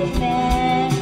Lead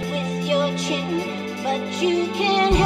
with your chin, but you can help.